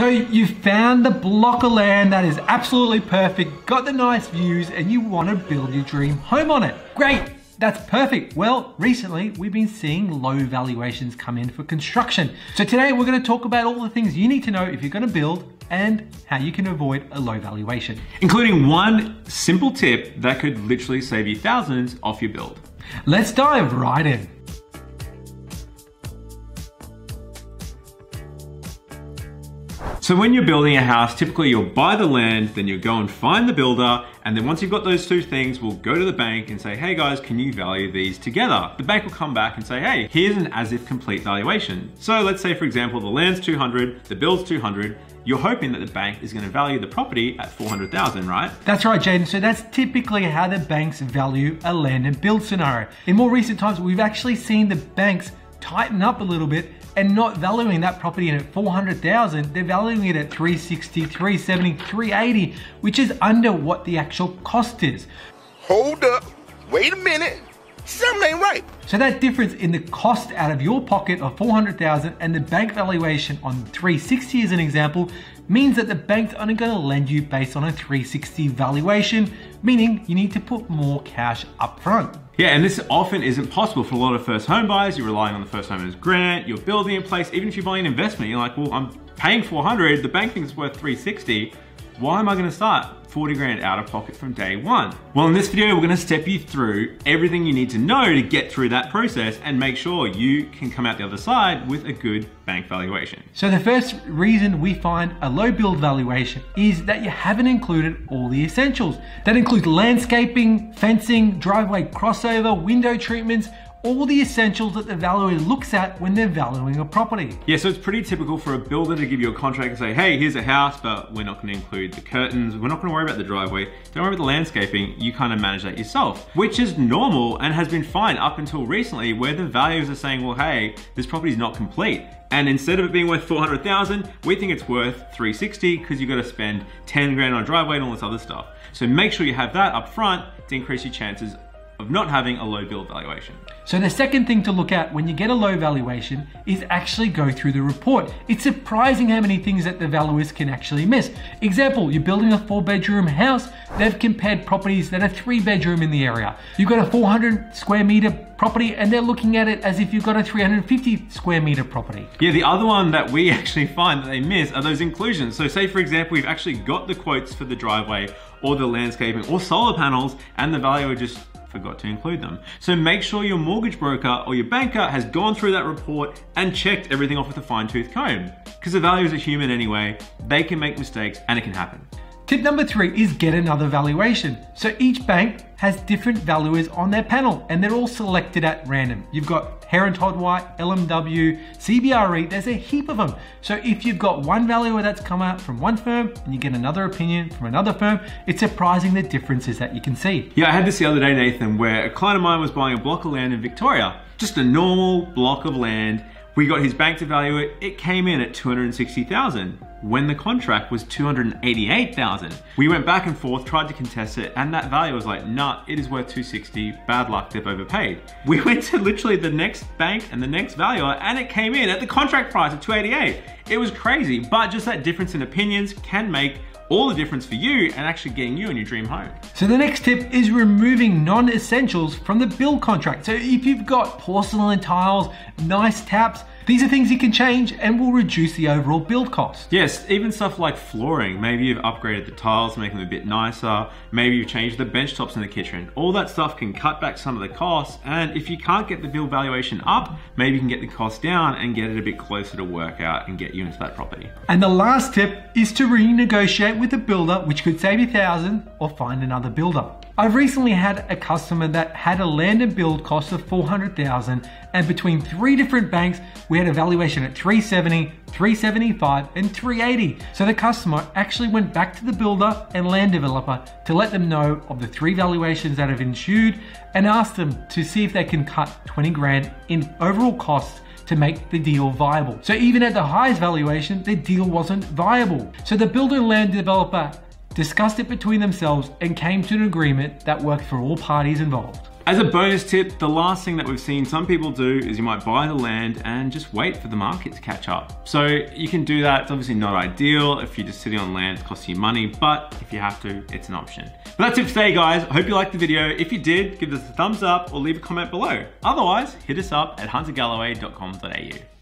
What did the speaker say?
So you've found the block of land that is absolutely perfect, got the nice views, and you want to build your dream home on it. Great, that's perfect. Well, recently we've been seeing low valuations come in for construction. So today we're going to talk about all the things you need to know if you're going to build and how you can avoid a low valuation. Including one simple tip that could literally save you thousands off your build. Let's dive right in. So when you're building a house, typically you'll buy the land, then you'll go and find the builder, and then once you've got those two things, we'll go to the bank and say, hey guys, can you value these together? The bank will come back and say, hey, here's an as if complete valuation. So let's say, for example, the land's 200, the build's 200, you're hoping that the bank is going to value the property at 400,000, right? That's right, Jaden. So that's typically how the banks value a land and build scenario. In more recent times, we've actually seen the banks tighten up a little bit and not valuing that property in at 400,000, they're valuing it at 360, 370, 380, which is under what the actual cost is. Hold up, wait a minute, something ain't right. So that difference in the cost out of your pocket of 400,000 and the bank valuation on 360 as an example, means that the bank's only gonna lend you based on a 360 valuation, meaning you need to put more cash up front. Yeah, and this often isn't possible for a lot of first home buyers. You're relying on the first homeowner's grant, you're building in place. Even if you're buying an investment, you're like, well, I'm paying 400, the bank thinks it's worth 360. Why am I gonna start 40 grand out of pocket from day one? Well, in this video, we're gonna step you through everything you need to know to get through that process and make sure you can come out the other side with a good bank valuation. So the first reason we find a low build valuation is that you haven't included all the essentials. That includes landscaping, fencing, driveway crossover, window treatments, all the essentials that the valuer looks at when they're valuing a property. Yeah, so it's pretty typical for a builder to give you a contract and say, hey, here's a house, but we're not gonna include the curtains, we're not gonna worry about the driveway, don't worry about the landscaping, you kind of manage that yourself, which is normal and has been fine up until recently where the valuers are saying, well, hey, this property's not complete. And instead of it being worth 400,000, we think it's worth 360 because you've got to spend 10 grand on a driveway and all this other stuff. So make sure you have that up front to increase your chances of not having a low build valuation. So the second thing to look at when you get a low valuation is actually go through the report. It's surprising how many things that the valuers can actually miss. Example, you're building a 4-bedroom house, they've compared properties that are 3-bedroom in the area. You've got a 400 square meter property and they're looking at it as if you've got a 350 square meter property. Yeah, the other one that we actually find that they miss are those inclusions. So say for example, we've actually got the quotes for the driveway or the landscaping or solar panels and the valuer just forgot to include them. So make sure your mortgage broker or your banker has gone through that report and checked everything off with a fine-tooth comb. Because the valuers are human anyway, they can make mistakes and it can happen. Tip number 3 is get another valuation. So each bank has different valuers on their panel and they're all selected at random. You've got Heron Todd White, LMW, CBRE, there's a heap of them. So if you've got one valuer that's come out from one firm and you get another opinion from another firm, it's surprising the differences that you can see. Yeah, I had this the other day, Nathan, where a client of mine was buying a block of land in Victoria, just a normal block of land. We got his bank to value it, it came in at 260,000 when the contract was 288,000. We went back and forth, tried to contest it, and that valuer was like, nah, it is worth 260, bad luck, they've overpaid. We went to literally the next bank and the next valuer, and it came in at the contract price of 288. It was crazy, but just that difference in opinions can make all the difference for you and actually getting you in your dream home. So the next tip is removing non-essentials from the build contract. So if you've got porcelain tiles, nice taps, these are things you can change and will reduce the overall build cost. Yes, even stuff like flooring. Maybe you've upgraded the tiles to make them a bit nicer. Maybe you've changed the bench tops in the kitchen. All that stuff can cut back some of the costs. And if you can't get the build valuation up, maybe you can get the cost down and get it a bit closer to work out and get you into that property. And the last tip is to renegotiate with the builder, which could save you $1,000 or find another builder. I've recently had a customer that had a land and build cost of $400,000 and between 3 different banks, we had a valuation at 370, 375 and 380. So the customer actually went back to the builder and land developer to let them know of the 3 valuations that have ensued and asked them to see if they can cut 20 grand in overall costs to make the deal viable. So even at the highest valuation, the deal wasn't viable. So the builder and land developer discussed it between themselves and came to an agreement that worked for all parties involved. As a bonus tip, the last thing that we've seen some people do is you might buy the land and just wait for the market to catch up. So you can do that. It's obviously not ideal. If you're just sitting on land, it costs you money, but if you have to, it's an option. But that's it for today, guys. I hope you liked the video. If you did, give us a thumbs up or leave a comment below. Otherwise, hit us up at huntergalloway.com.au.